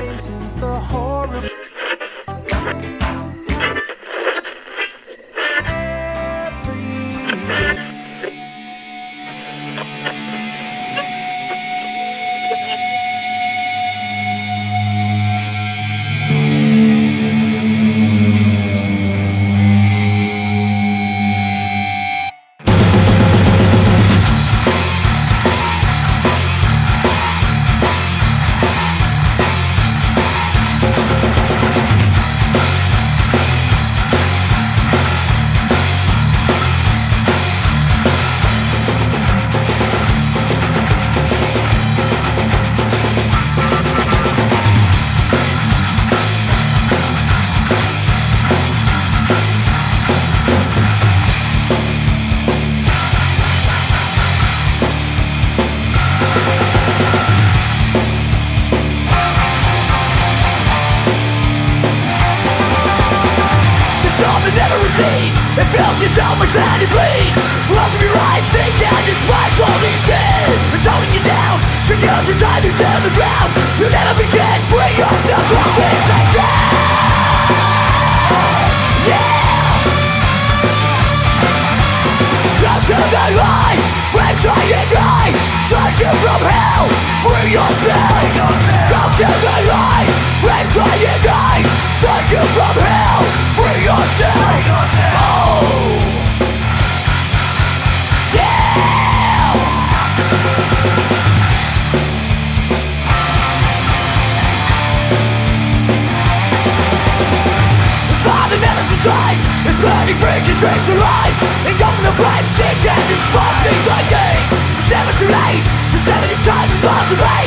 It fills you so much that it bleeds. Lost of your eyes, sink down, it's why slowly's dead. It's holding you down, so girls you're diving to the ground. You'll never be dead, free yourself from this like that. Yeah! Up to the light, friends hide and die. Searching from hell, free yourself. Up to the light, friends hide and die. Searching from hell, free yourself. It's burning bridges, dreams are life. Ain't going to play it sick and it's falling like it. It's never too late, the 70s times is miles away.